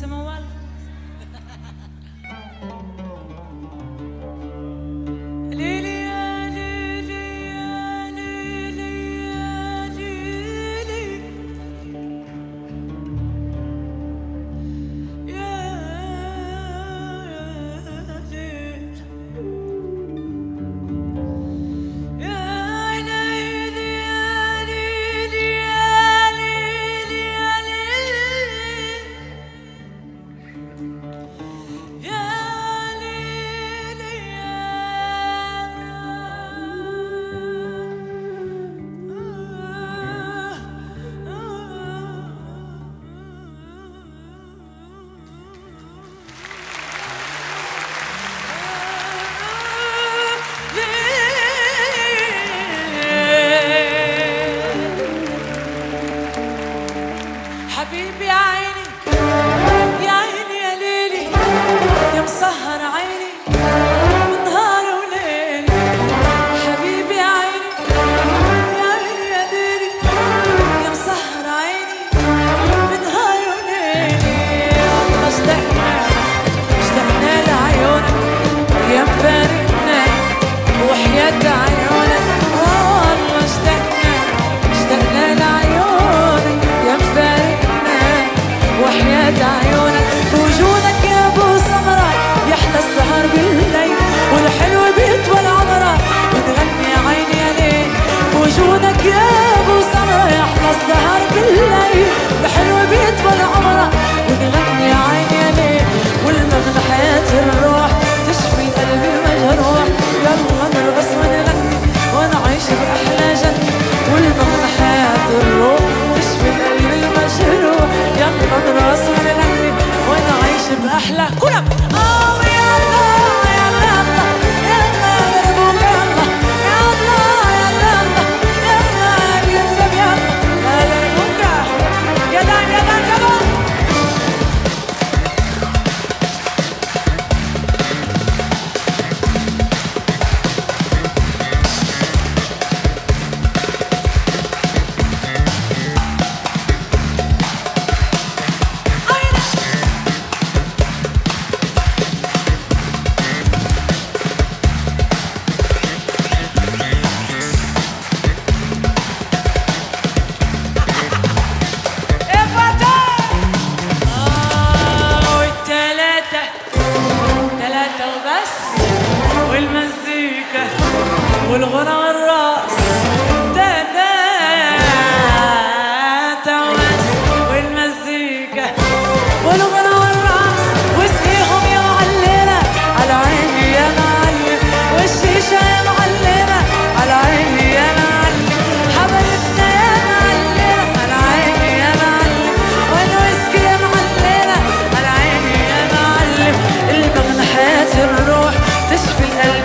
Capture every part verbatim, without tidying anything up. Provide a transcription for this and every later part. سمعوا والله. تشفي القلب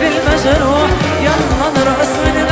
المجروح، يلا نرقص من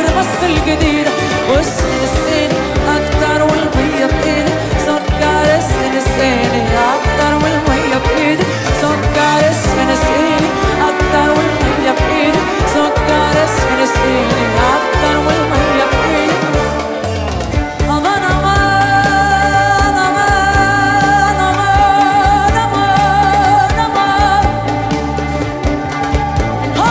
الصبر بس القدير وش السن أكتر والمية بإيدي سكر السن السيني أكتر والمية بإيدي سكر السن السيني أكتر والمية بإيدي سكر السن السيني أكتر والمية بإيدي أمان أمان أمان أمان أمان أمان أمان أمان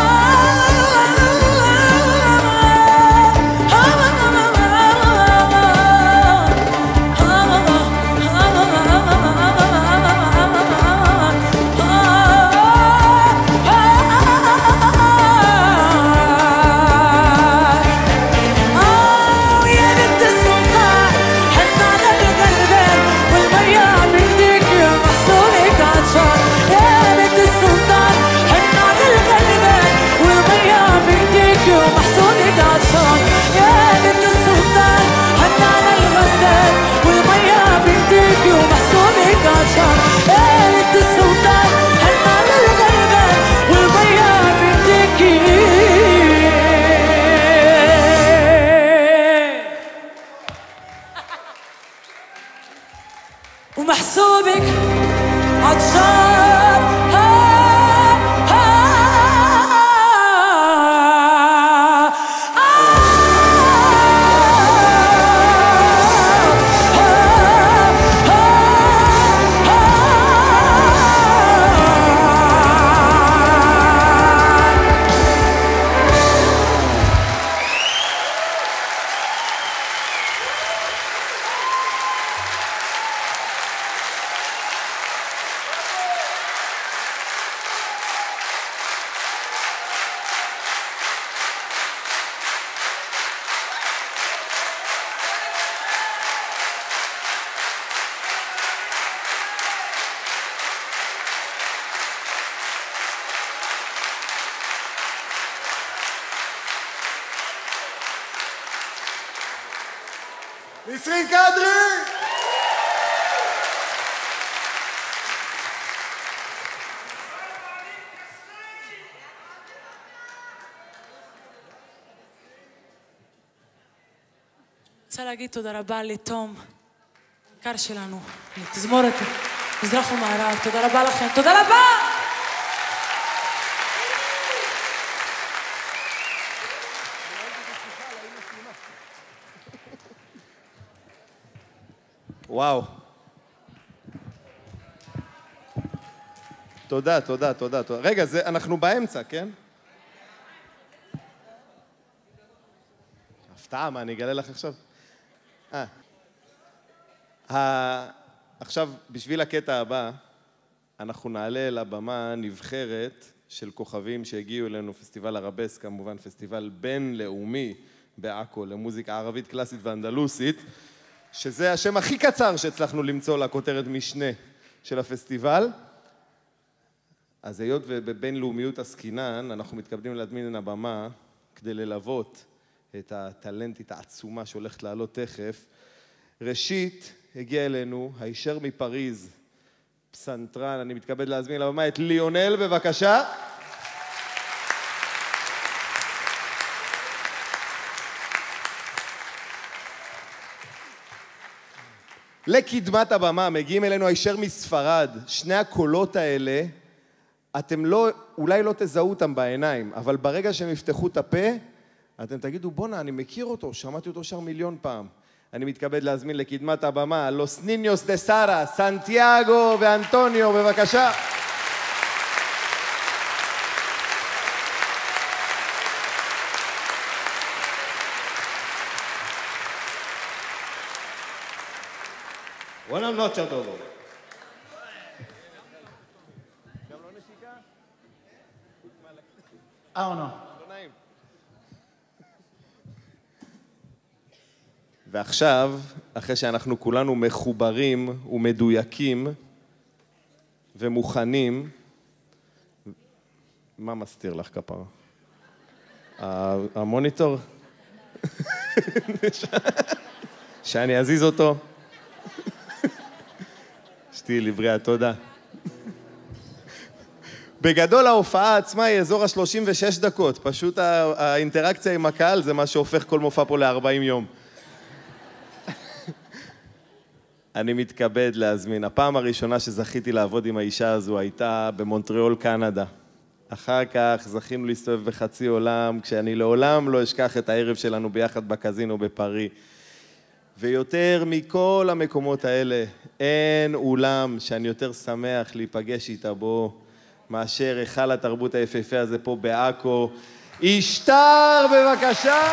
أوه يا بنت السلطان حط على القلبين والمية عم يهديك يا محسونك عطشان يا بنت السلطان حط على القلبين والمية عم يهديك يا محسونك عطشان يا بنت السلطان حط على القلبين والمية عم يهديك يا محسونك عطشان يا بنت السلطان حط على القلبين والمية عم يهديك ومحسوبك عطشان ها ها نسرين قادري سلاقيتو دربالي توم كارش لانو تزمورتو تزرخو معراب تدربا لخن تدربا וואו. תודה, תודה, תודה, תודה. רגע, זה, אנחנו באמצע, כן? הפתעה, מה, אני אגלה לך עכשיו? אה. ה- עכשיו, בשביל הקטע הבא, אנחנו נעלה לבמה נבחרת של כוכבים שהגיעו אלינו פסטיבל הרבס, כמובן, פסטיבל בינלאומי בעכו למוזיקה ערבית, קלאסית ואנדלוסית. שזה השם הכי קצר שהצלחנו למצוא לכותרת משנה של הפסטיבל. אז היות ובבינלאומיות עסקינן, אנחנו מתכבדים להזמין את הבמה כדי ללוות את הטלנטית העצומה שהולכת לעלות תכף. ראשית, הגיע אלינו, הישר מפריז, פסנתרן, אני מתכבד להזמין לבמה את ליונל, בבקשה. לקדמת הבמה, מגיעים אלינו הישר מספרד, שני הקולות האלה, אתם לא, אולי לא תזהו אותם בעיניים, אבל ברגע שהם יפתחו את הפה, אתם תגידו, בונה, אני מכיר אותו, שמעתי אותו שר מיליון פעם. אני מתכבד להזמין לקדמת הבמה, לוס ניניוס דה סארה, סנטיאגו ואנטוניו, בבקשה. Buenas noches a todos. Ah, או לא. ועכשיו, אחרי שאנחנו כולנו מחוברים ומדויקים ומוכנים, מה מסתיר לך כפרה? המוניטור? שאני אזיז אותו? אשתי לבריאה, תודה. בגדול ההופעה עצמה היא אזור ה-שלושים ושש דקות, פשוט האינטראקציה עם הקהל זה מה שהופך כל מופע פה ל-ארבעים יום. אני מתכבד להזמין. הפעם הראשונה שזכיתי לעבוד עם האישה הזו הייתה במונטריאול, קנדה. אחר כך זכינו להסתובב בחצי עולם, כשאני לעולם לא אשכח את הערב שלנו ביחד בקזינו בפרי. ויותר מכל המקומות האלה, אין אולם שאני יותר שמח להיפגש איתה בו, מאשר היכל התרבות היפהפה הזה פה בעכו. אשתר, בבקשה!